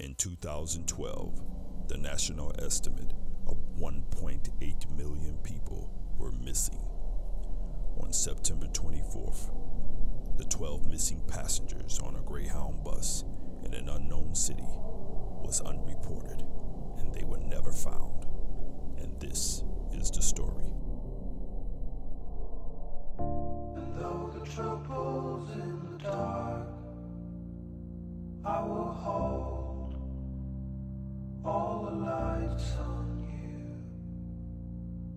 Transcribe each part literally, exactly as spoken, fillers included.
In two thousand twelve, the national estimate of one point eight million people were missing. On September twenty-fourth, the twelve missing passengers on a Greyhound bus in an unknown city was unreported, and they were never found. And this is the story. And though the trouble's in the dark, I will hold all the lights on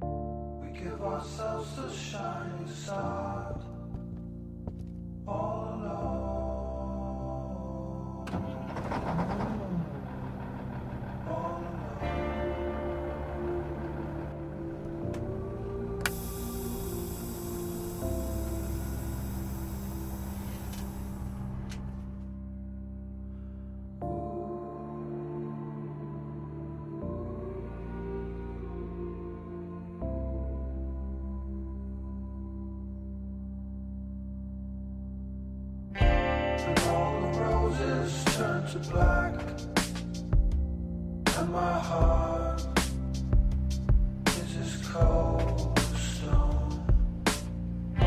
you. We give ourselves a shining star all alone. All alone. And all the roses turn to black, and my heart is as cold as stone. We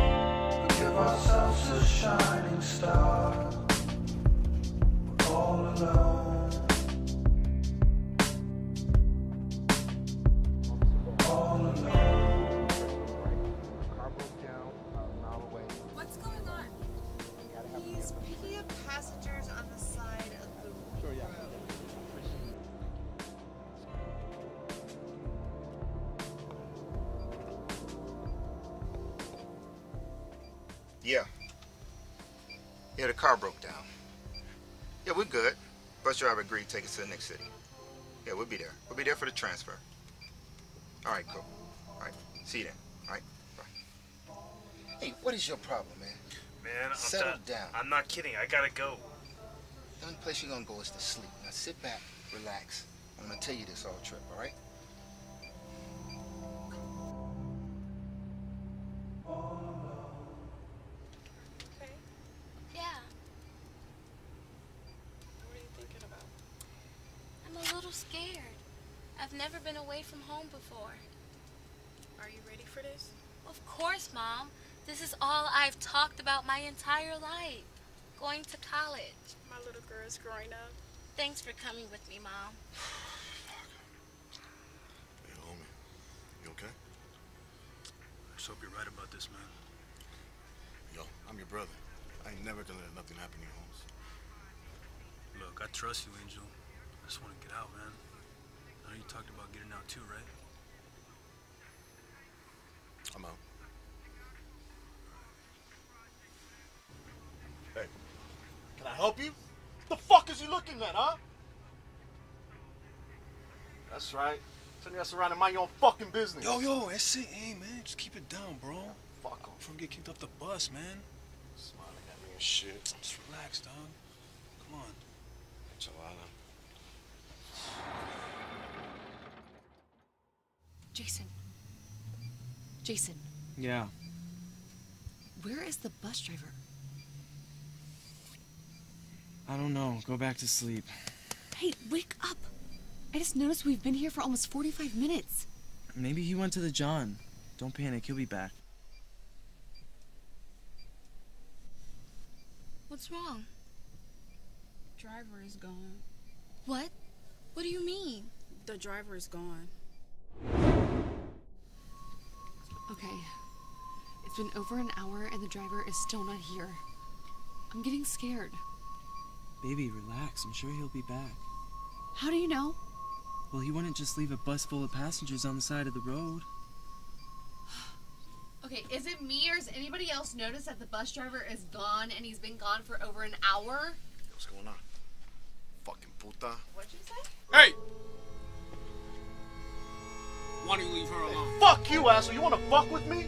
give ourselves a shining star, we're all alone. All alone. The car broke down about a mile away. What's going on? He's picking up passengers on the side of the road. Sure, yeah. Yeah. Yeah, the car broke down. Yeah, we're good. Bus driver agreed to take us to the next city. Yeah, we'll be there. We'll be there for the transfer. All right, cool. All right, see you then. All right, bye. Hey, what is your problem, man? Man, I'm Settle done. down. I'm not kidding. I gotta go. The only place you're gonna go is to sleep. Now sit back, relax. I'm gonna tell you this all trip, all right? Scared. I've never been away from home before. Are you ready for this? Of course, Mom. This is all I've talked about my entire life. Going to college. My little girl is growing up. Thanks for coming with me, Mom. Hey, homie. You okay? Let's hope you're right about this, man. Yo, I'm your brother. I ain't never gonna let nothing happen to your homes. Look, I trust you, Angel. I just want to get out, man. I know you talked about getting out too, right? I'm out. Hey, can I help you? The fuck is you looking at, huh? That's right. Turn your ass around and mind your own fucking business. Yo, yo, that's it. Hey, man, just keep it down, bro. Fuck off. Before we get kicked off the bus, man. Smiling at me and shit. Just relax, dog. Come on. Chihuahua. Jason. Jason. Yeah. Where is the bus driver? I don't know. Go back to sleep. Hey, wake up. I just noticed we've been here for almost forty-five minutes. Maybe he went to the John. Don't panic. He'll be back. What's wrong? Driver is gone. What? What do you mean? The driver is gone. Okay. It's been over an hour and the driver is still not here. I'm getting scared. Baby, relax. I'm sure he'll be back. How do you know? Well, he wouldn't just leave a bus full of passengers on the side of the road. Okay, is it me or has anybody else noticed that the bus driver is gone and he's been gone for over an hour? What's going on? Fucking puta. What'd you say? Hey! Why don't you leave her alone? Hey, fuck you, asshole! You wanna fuck with me?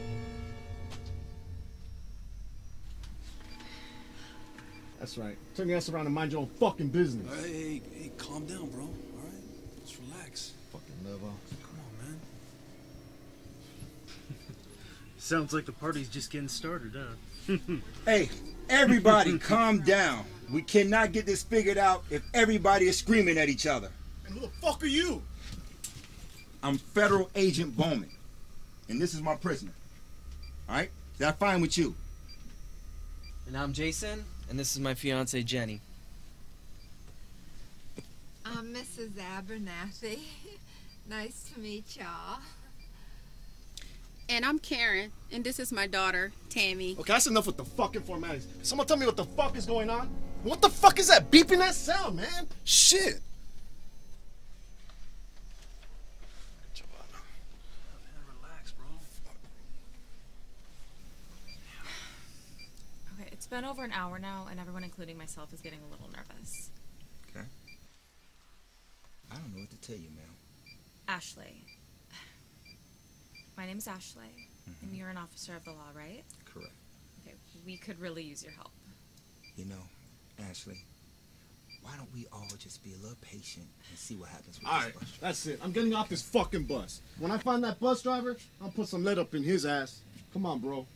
That's right. Turn your ass around and mind your own fucking business. Hey, hey, hey, calm down, bro. All right? Just relax. Fucking level. Come on, man. Sounds like the party's just getting started, huh? Hey, everybody calm down. We cannot get this figured out if everybody is screaming at each other. And who the fuck are you? I'm Federal Agent Bowman, and this is my prisoner. All right? Is that fine with you? And I'm Jason, and this is my fiancée, Jenny. I'm Missus Abernathy. Nice to meet y'all. And I'm Karen, and this is my daughter, Tammy. Okay, that's enough with the fucking formalities. Someone tell me what the fuck is going on? What the fuck is that beeping that sound, man? Shit. Okay, it's been over an hour now, and everyone, including myself, is getting a little nervous. Okay. I don't know what to tell you, ma'am. Ashley. My name is Ashley, mm-hmm. and you're an officer of the law, right? Correct. Okay, we could really use your help. You know, Ashley, why don't we all just be a little patient and see what happens with all this right, bus driver? That's it. I'm getting off this fucking bus. When I find that bus driver, I'll put some lead up in his ass. Come on, bro.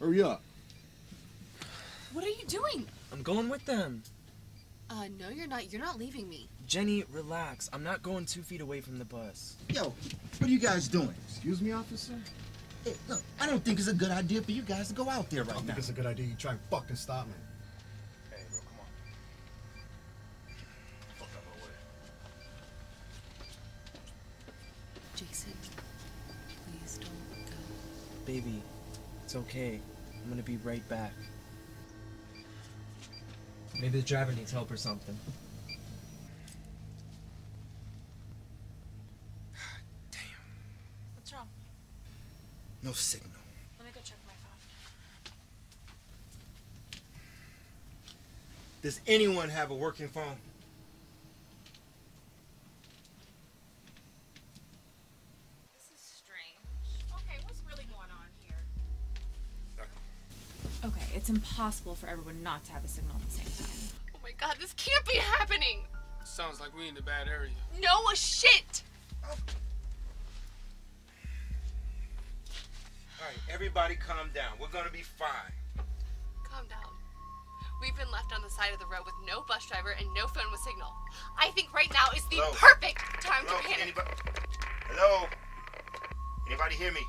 Hurry up. What are you doing? I'm going with them. Uh, no, you're not. You're not leaving me. Jenny, relax. I'm not going two feet away from the bus. Yo, what are you guys doing? Excuse me, officer? Hey, look, I don't think it's a good idea for you guys to go out there right now. I don't now. think it's a good idea. You try and fucking stop me. Hey, bro, come on. Fuck up away. Jason, please don't go. Baby, it's okay. I'm gonna be right back. Maybe the driver needs help or something. Damn. What's wrong? No signal. Let me go check my phone. Does anyone have a working phone? This is strange. Okay, what's really going on here? Okay, it's impossible for everyone not to have a signal at the same time. Oh my god, this can't be happening! Sounds like we in the bad area. No shit! Oh. Alright, everybody calm down. We're gonna be fine. Calm down. We've been left on the side of the road with no bus driver and no phone with signal. I think right now is the Hello? perfect time Hello? to panic. Anybody? Hello? Anybody hear me?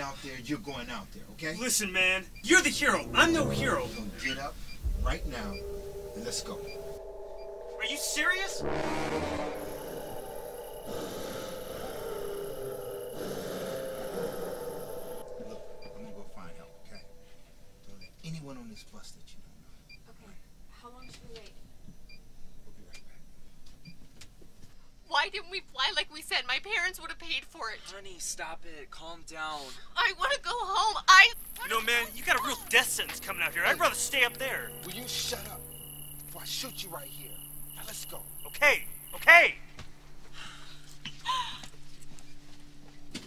Out there, you're going out there, okay? Listen, man, you're the hero. I'm no hero. So get up right now and let's go. Are you serious? Look, I'm gonna go find help, okay? Don't let anyone on this bus that you don't know. Okay, how long should we wait? We'll be right back. Why Why didn't we fly like we said? My parents would have paid for it. Honey, stop it. Calm down. I want to go home. I... You know, man, you got a real death sentence coming out here. I'd rather stay up there. Will you shut up before I shoot you right here? Now, let's go. Okay. Okay.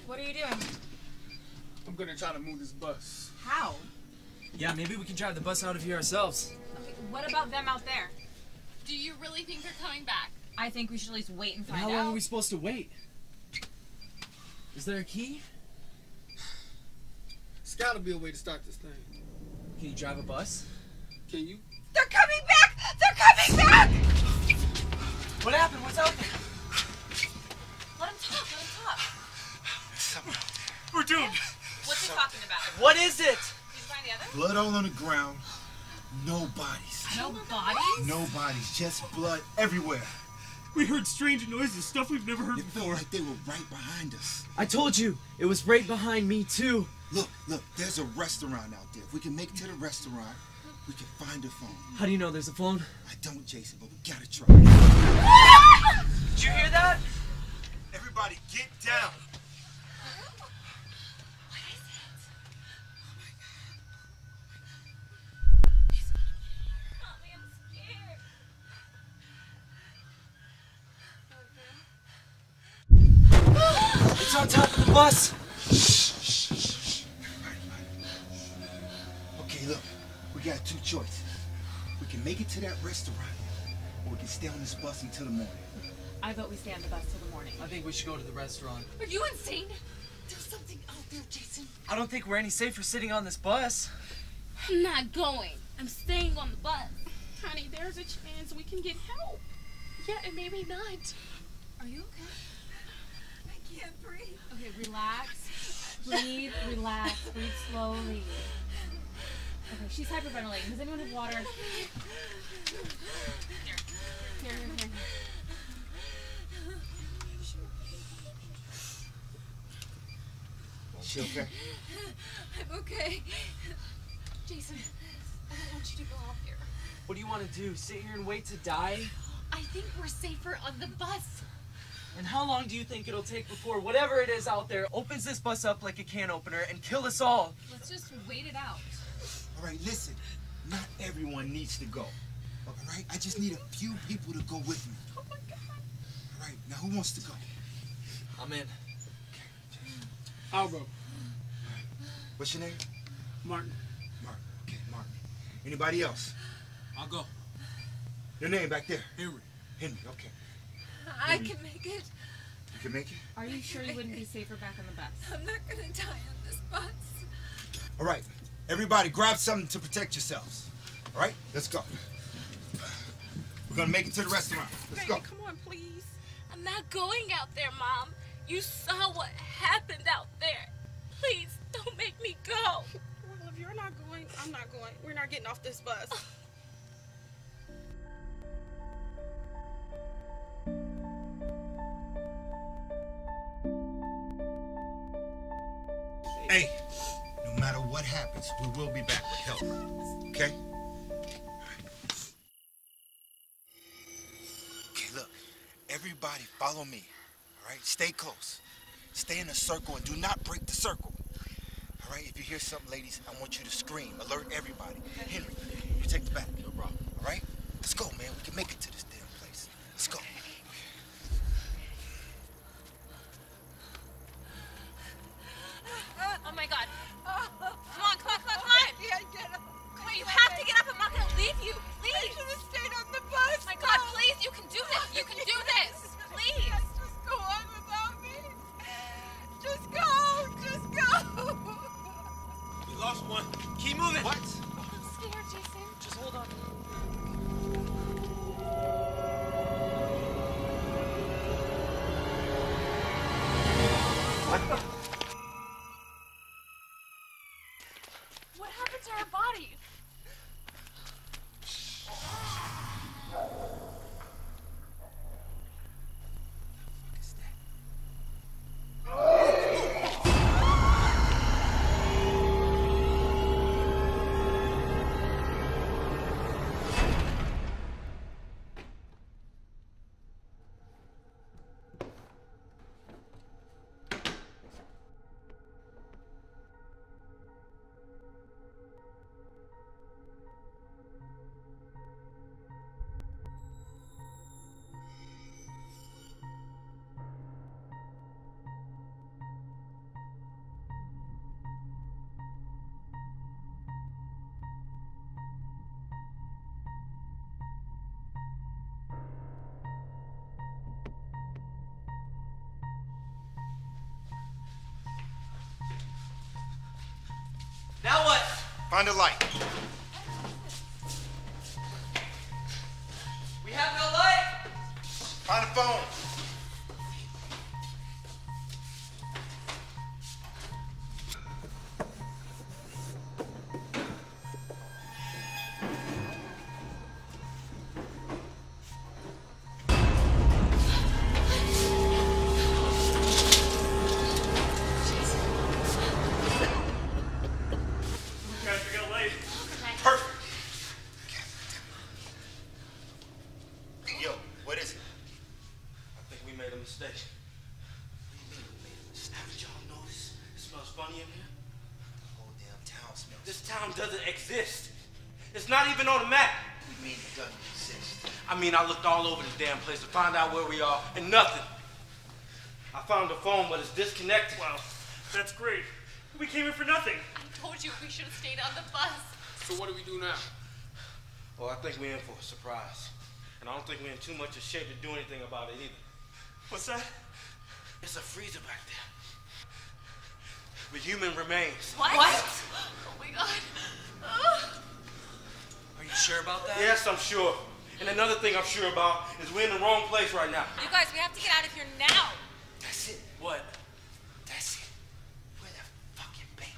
What are you doing? I'm going to try to move this bus. How? Yeah, maybe we can drive the bus out of here ourselves. Okay, what about them out there? Do you really think they're coming back? I think we should at least wait and find out. How long are we supposed to wait? Is there a key? There's gotta be a way to start this thing. Can you drive a bus? Can you? They're coming back! They're coming back! What happened? What's out there? Let him talk, let him talk. There's someone out there. We're doomed. What's he talking about? What is it? Blood all on the ground. No bodies. No bodies? No bodies. Just blood everywhere. We heard strange noises, stuff we've never heard it before. It felt like they were right behind us. I told you, it was right behind me too. Look, look, there's a restaurant out there. If we can make it to the restaurant, we can find a phone. How do you know there's a phone? I don't, Jason, but we gotta try. Did you hear that? Everybody get down. It's on top of the bus. Shh, shh, shh. Everybody, everybody. Okay, look, we got two choices. We can make it to that restaurant, or we can stay on this bus until the morning. I vote we stay on the bus till the morning. I think we should go to the restaurant. Are you insane? There's something out there, Jason. I don't think we're any safer sitting on this bus. I'm not going. I'm staying on the bus. Honey, there's a chance we can get help. Yeah, and maybe not. Are you okay? I can't breathe. Okay, relax. Breathe, relax. Breathe slowly. Okay, she's hyperventilating. Does anyone have water? Here, here, here. here. She okay? I'm okay. Jason, I don't want you to go off here. What do you want to do? Sit here and wait to die? I think we're safer on the bus. And how long do you think it'll take before whatever it is out there opens this bus up like a can opener and kill us all? Let's just wait it out. All right, listen. Not everyone needs to go. All right? I just need a few people to go with me. Oh, my God. All right, now who wants to go? I'm in. I'll go. All right. What's your name? Martin. Martin. Okay, Martin. Anybody else? I'll go. Your name back there? Henry. Henry, okay. I can make it. You can make it? Are you sure you wouldn't be safer back on the bus? I'm not going to die on this bus. All right. Everybody, grab something to protect yourselves. All right? Let's go. We're going to make it to the restaurant. Let's Baby, go. Come on, please. I'm not going out there, Mom. You saw what happened out there. Please, don't make me go. Well, if you're not going, I'm not going. We're not getting off this bus. Hey, no matter what happens, we will be back with help, okay? Okay, look, everybody follow me, all right? Stay close. Stay in a circle and do not break the circle, all right? If you hear something, ladies, I want you to scream, alert everybody. Henry, you take the back. No problem. All right? Let's go, man. We can make it to this damn place. Let's go. Oh my God. Come on, come on, come on, come on. Yeah, get up. Come on, you have to get up. I'm not going to leave you. Please. I should have stayed on the bus. My God, please. You can do this. You can do this. Please. Just go on without me. Just go. Just go. We lost one. Keep moving. What? Oh, I'm scared, Jason. Just hold on. Find a light. We have no light. Find a phone. I looked all over the damn place to find out where we are, and nothing. I found the phone, but it's disconnected. Wow, that's great. We came here for nothing. I told you we should have stayed on the bus. So what do we do now? Well, I think we're in for a surprise. And I don't think we're in too much of shape to do anything about it either. What's that? It's a freezer back there. With human remains. What? What? Oh, my God. Are you sure about that? Yes, I'm sure. And another thing I'm sure about is we're in the wrong place right now. You guys, we have to get out of here now. That's it. What? That's it. We're the fucking bait.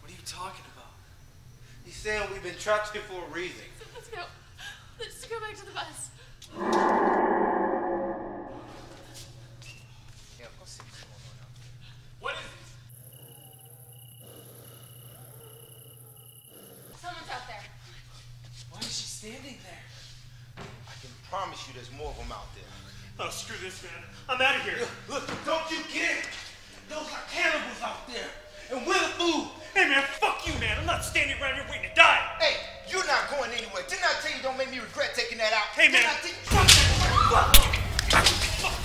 What are you talking about? He's saying we've been trapped here for a reason. So let's go. Let's just go back to the bus. What is this? Someone's out there. Why is she standing there? I can promise you there's more of them out there. Oh, screw this, man. I'm out of here. Look, look, don't you get it? Those are cannibals out there, and we're the food. Hey, man, fuck you, man. I'm not standing around here waiting to die. Hey, you're not going anywhere. Didn't I tell you don't make me regret taking that out? Hey, man. Didn't I tell you? Fuck that. Fuck.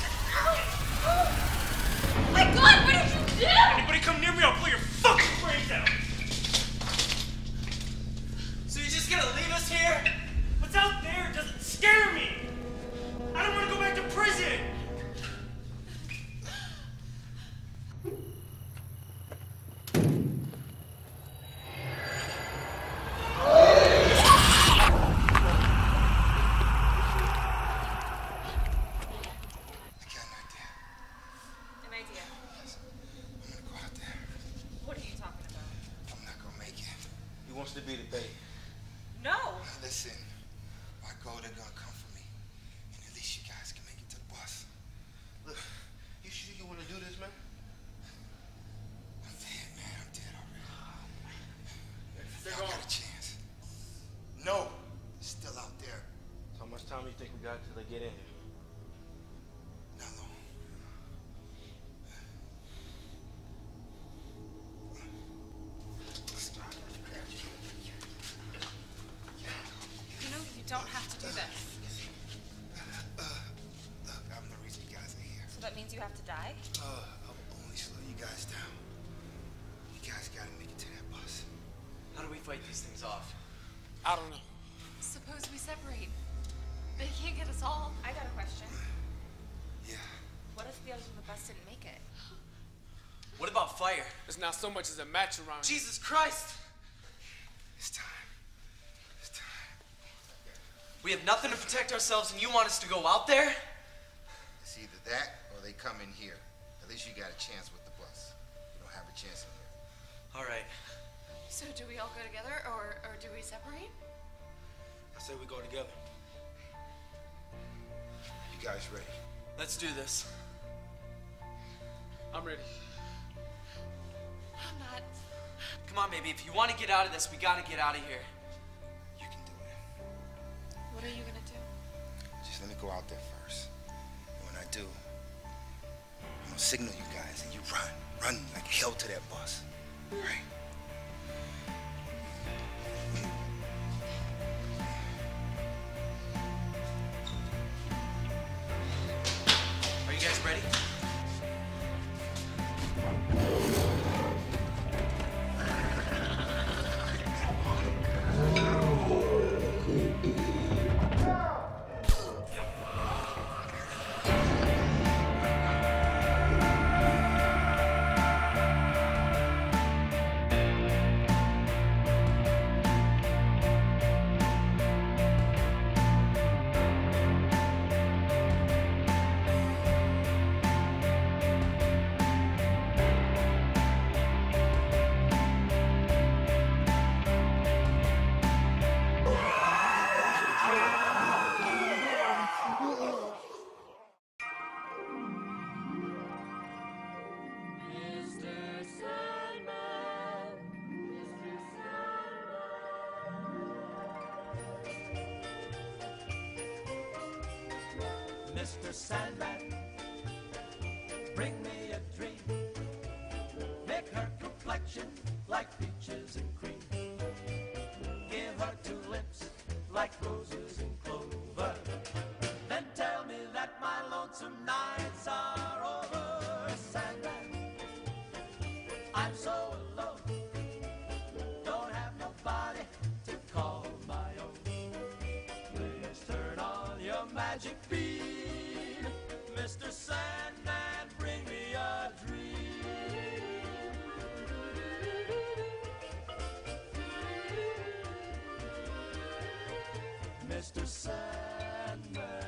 Oh, my God, what did you do? Anybody come near me, I'll blow your fucking brains out. Gonna leave us here? What's out there doesn't scare me. I don't want to go back to prison. You have to die? Uh, I'll only slow you guys down. You guys gotta make it to that bus. How do we fight these things off? I don't know. Suppose we separate. They can't get us all. I got a question. Yeah. What if the others on the bus didn't make it? What about fire? There's not so much as a match around. Jesus Christ! It's time. It's time. We have nothing to protect ourselves and you want us to go out there? It's either that. They come in here. At least you got a chance with the bus. You don't have a chance in here. All right. So do we all go together, or, or do we separate? I say we go together. You guys ready? Let's do this. I'm ready. I'm not. Come on, baby. If you want to get out of this, we got to get out of here. You can do it. What are you going to do? Just let me go out there first. And when I do, I'm gonna signal you guys and you run. Run like hell to that bus. All right? Are you guys ready? Mister Sandman, bring me a dream. Make her complexion like peaches and cream. Give her two lips like roses and clover. Then tell me that my lonesome nights are over. Sandman, I'm so alone. Don't have nobody to call my own. Please turn on your magic beam. Mister Sandman, bring me a dream. Mister Sandman.